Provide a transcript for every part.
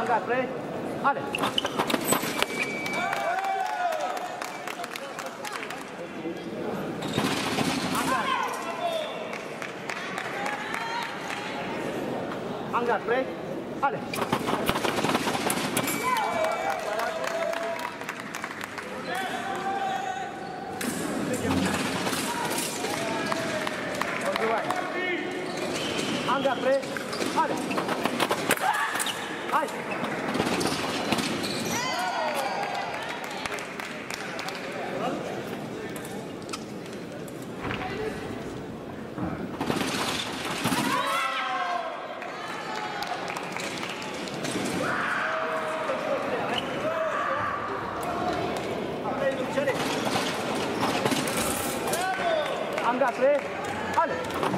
Anga, play. Ale. Anga, play. Ale. Anga, pre, ale! Hai! Anga, pre, ale! Anga, pre, ale. Ale. Anga, pre.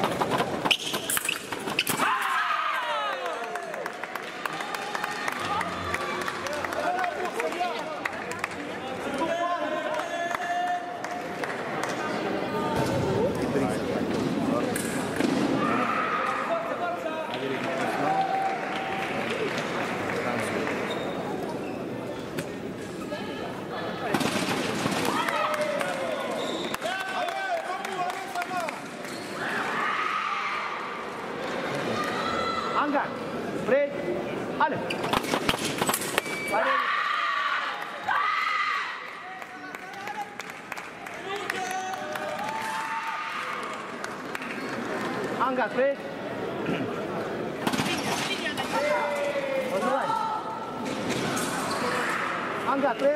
Anga, pre,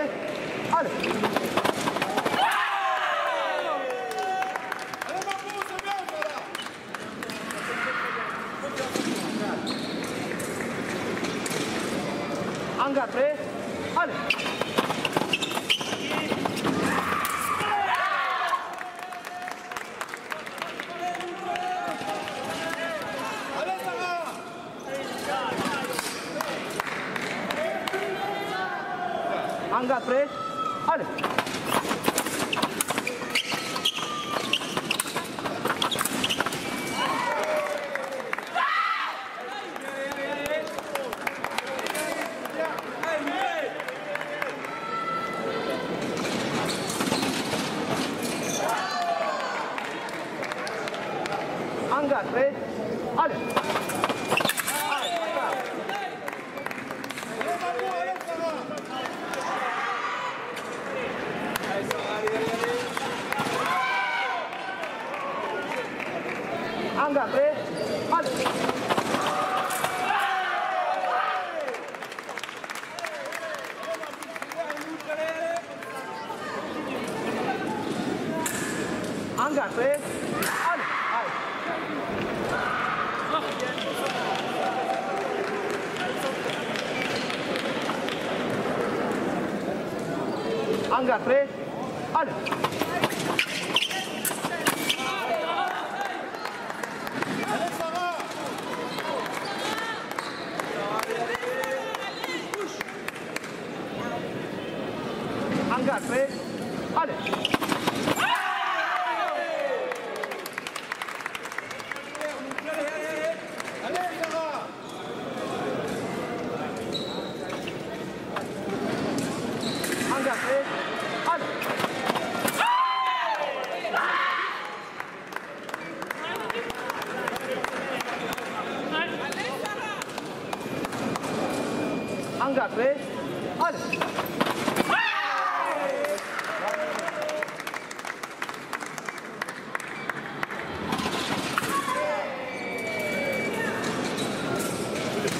ale. Anga, pre, ale! Anga, pre, ale! Anga, pre, ale! Anga, pre, ale! Anga, pre, ale! Hai! Anga, pre, ale! Anga, pre, ale! Anga, pre, ale!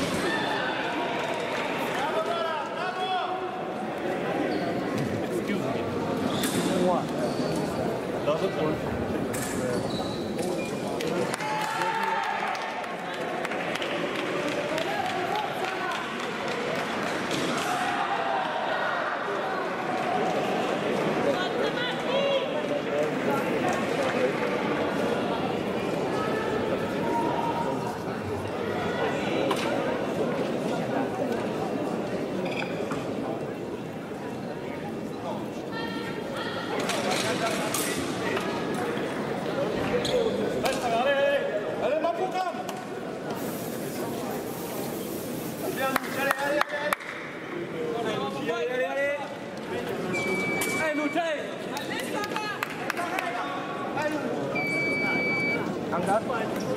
Excuse me. What? Doesn't work.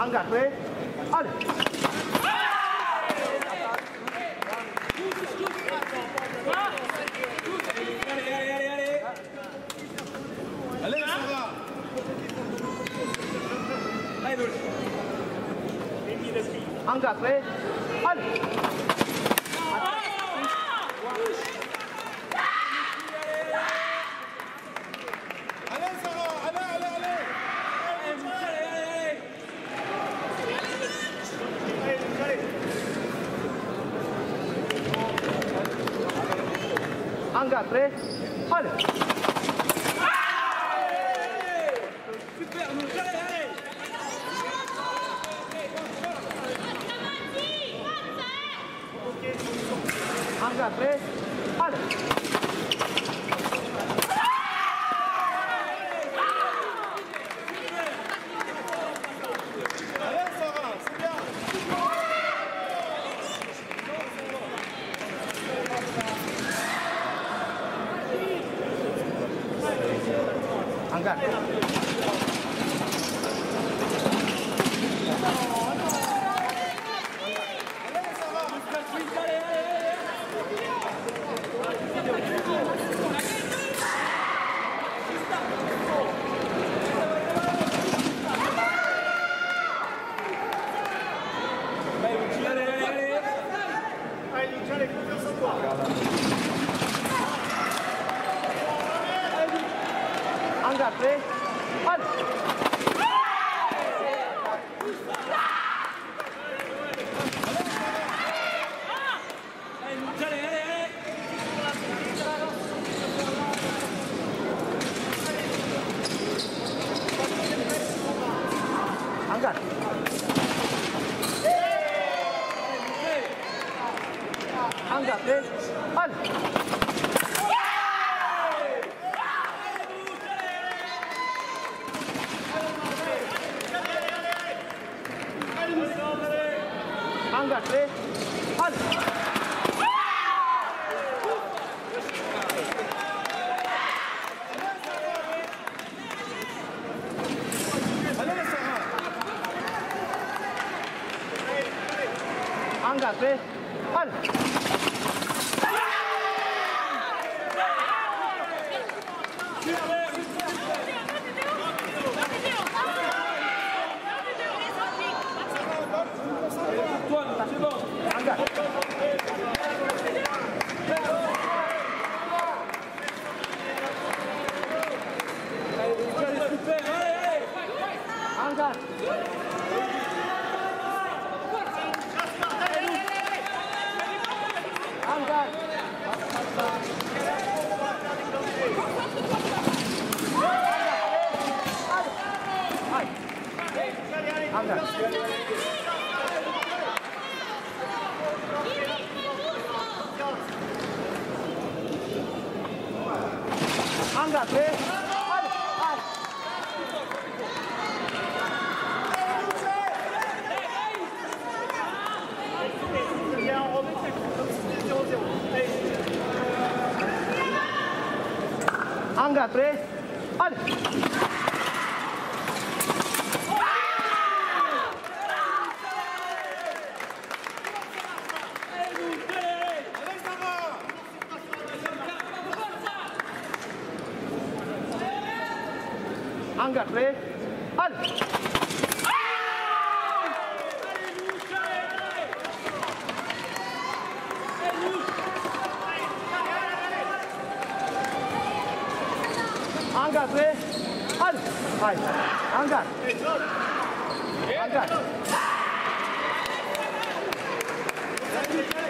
Angaj, Fred. Allez. Angkat, Fred. Allez. Angkat, Fred. Allez. Après, allez. Allez, ça va, c'est bien. Engage. Après, allez. Engage. Engage, allez. Engage, allez. Engage, allez. Angkat. Angkat, Fred. Allez. Angkat, Fred. Allez. Angkat, Fred. Allez. Allez. Angkat.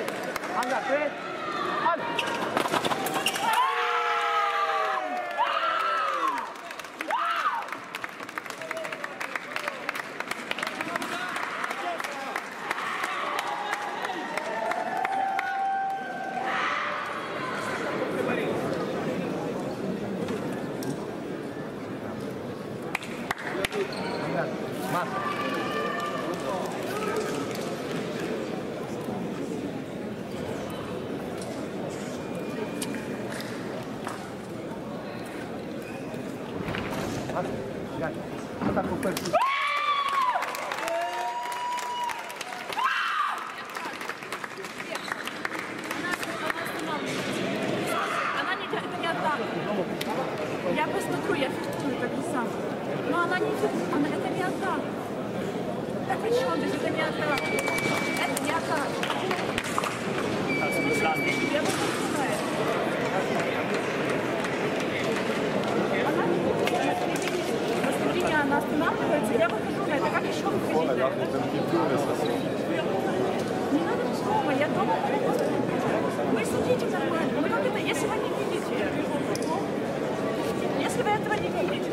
Angkat. Angkat, Fred. Allez. причем, то есть это неохарактерно. Это неохарактерно. Она останавливается, я выхожу на это. Как еще выходить? Не надо дома, я дома просто. Вы сидите нормально. Вы как это, если вы не видите, если вы этого не видите,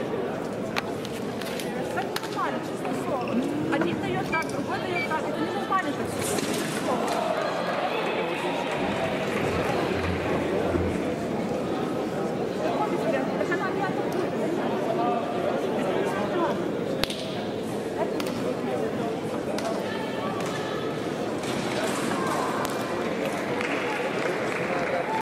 так нормально, честное слово. Один дает так, другой дает так, это не нормально, так все.